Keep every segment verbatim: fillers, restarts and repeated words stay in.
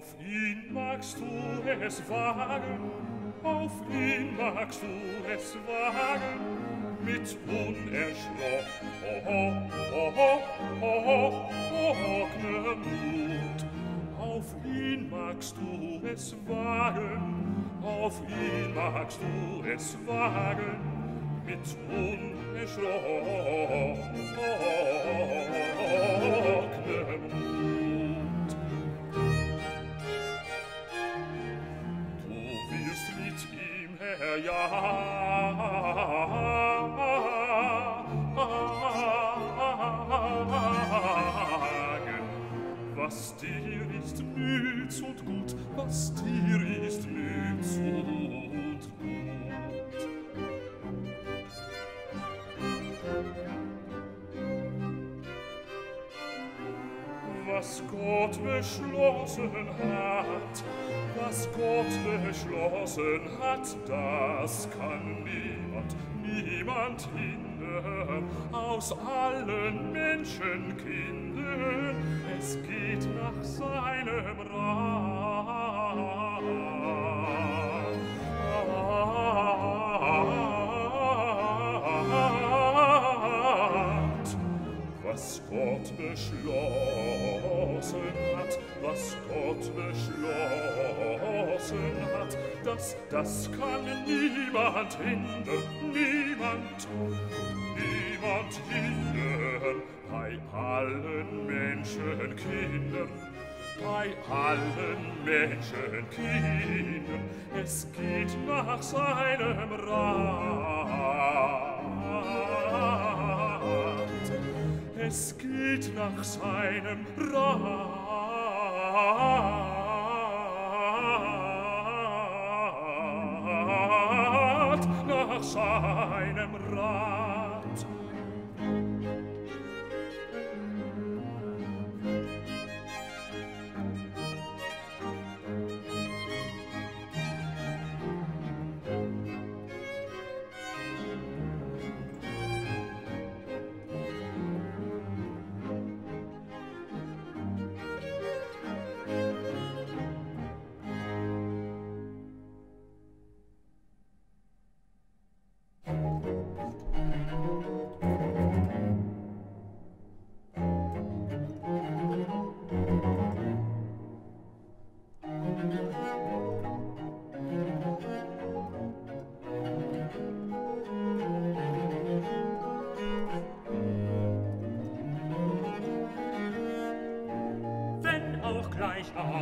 Auf ihn magst du es wagen, auf ihn magst du es wagen, mit unerschrockenem Mut. Auf ihn magst du es wagen, auf ihn magst du es wagen, mit unerschrockenem Mut. Ja, ja, was dir ist nütz und gut, was dir ist nütz und gut. Was Gott beschlossen hat, was Gott beschlossen hat, das kann niemand, niemand hindern, aus allen Menschenkindern, es geht nach seinem Rat. Was Gott beschlossen hat, was Gott beschlossen hat, das, das kann niemand hindern, niemand, niemand hindern. Bei allen Menschenkindern, bei allen Menschenkindern, es geht nach seinem Rat, es geht nach seinem Rat. Nach seinem Rat.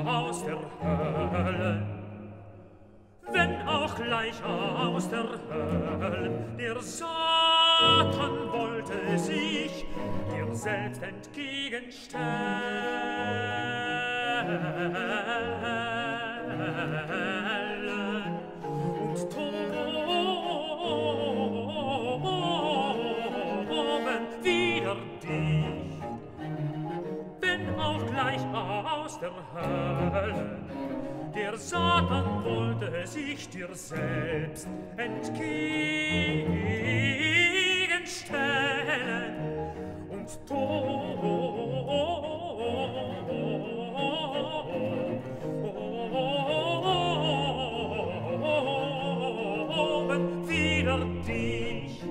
Aus der Hölle, wenn auch gleich aus der Hölle, der Satan wollte sich dir selbst entgegenstellen und toben wider dich. Wenn auch gleich aus der Hölle, der Satan wollte sich dir selbst entgegenstellen und toben wider dich.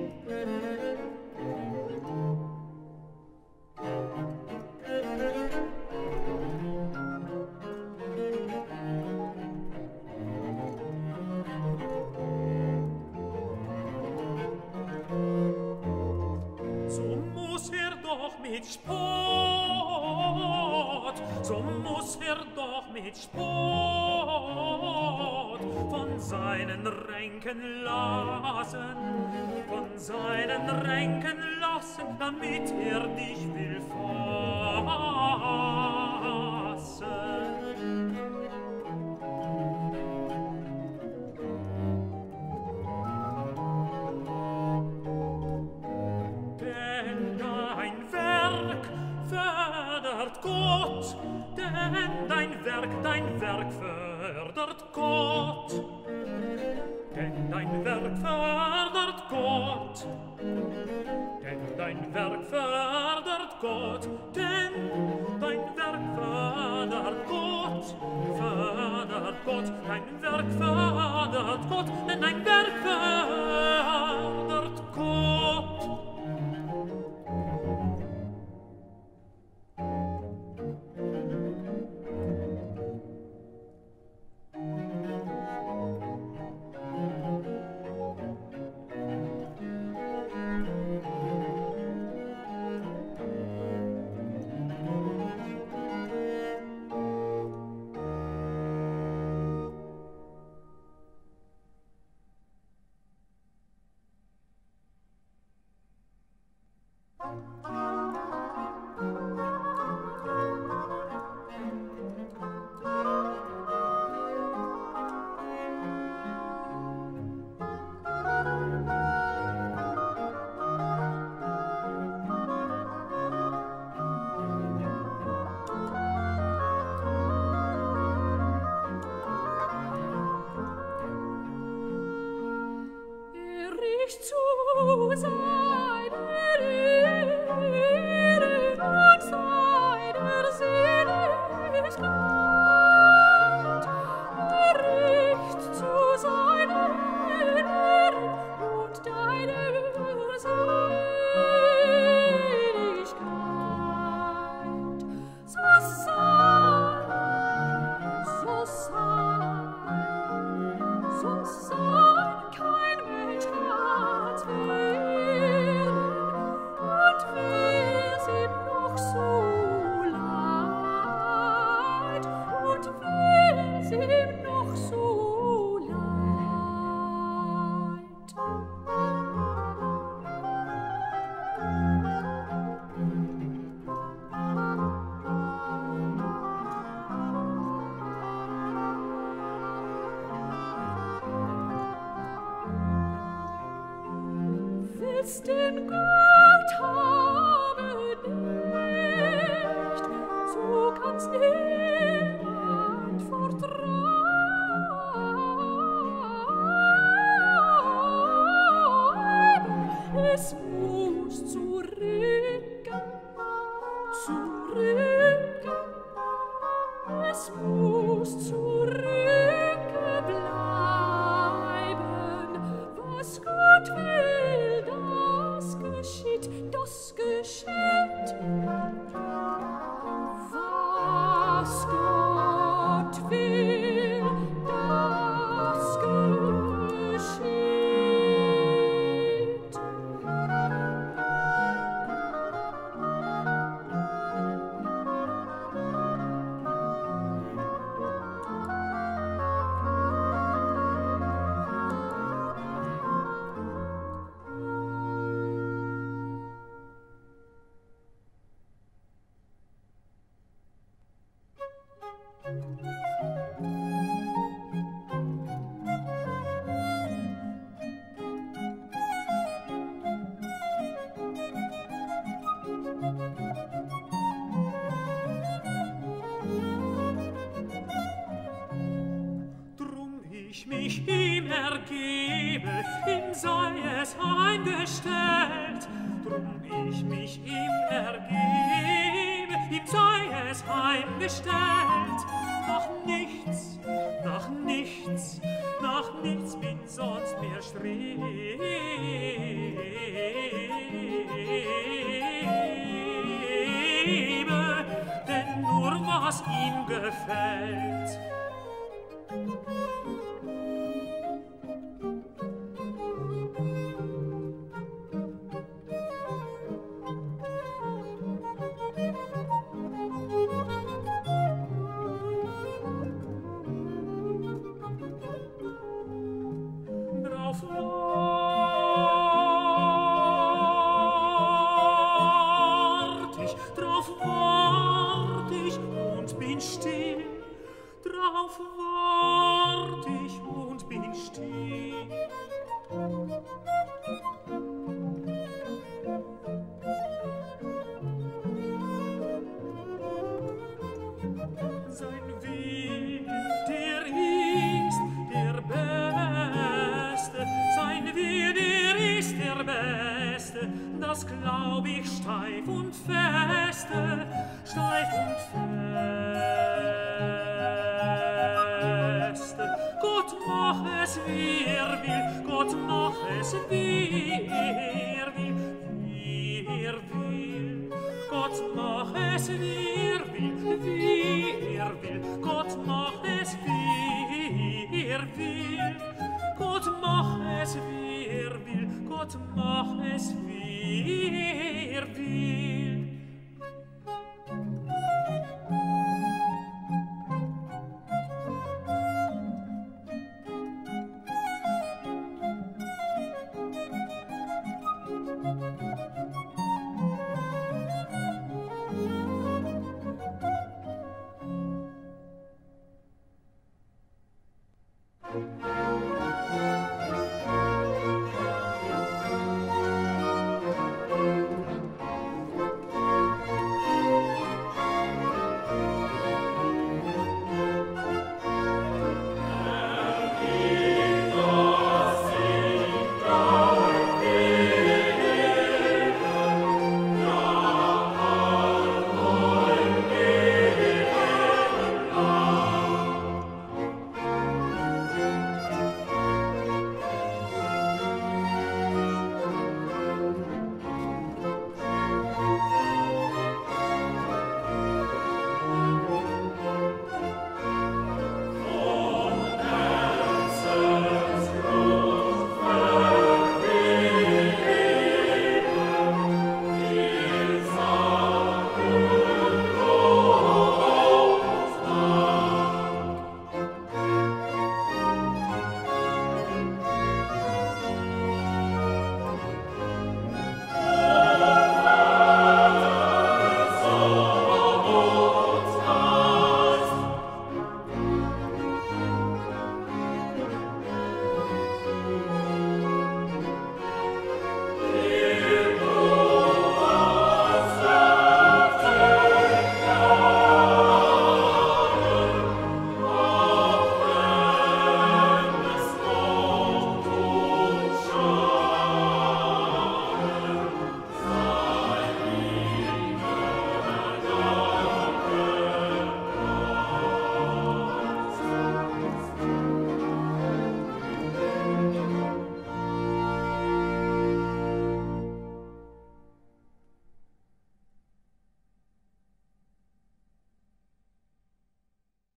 Mit Spott, so muss er doch mit Spott von seinen Ränken lassen, von seinen Ränken lassen, damit er dich will fassen. Gott, denn dein Werk, dein Werk fördert Gott, denn dein Werk fördert Gott, denn dein Werk fördert Gott, denn dein Werk fördert Gott. Gott dein Werk fördert, Gott, denn dein Werk fördert, Gott. Mich ihm ergebe, ihm sei es heimgestellt. Drum ich mich ihm ergebe, ihm sei es heimgestellt. Nach nichts, nach nichts, nach nichts bin sonst mehr strebe, denn nur was ihm gefällt. Steif und fest. mach es, wie er will, Gott mach es, wie er will, wie er will. Gott mach es, wie er will, wie er will, Gott mach es, wie er will. Gott mach es, wie er will, Gott mach es, wie er will. Thank you.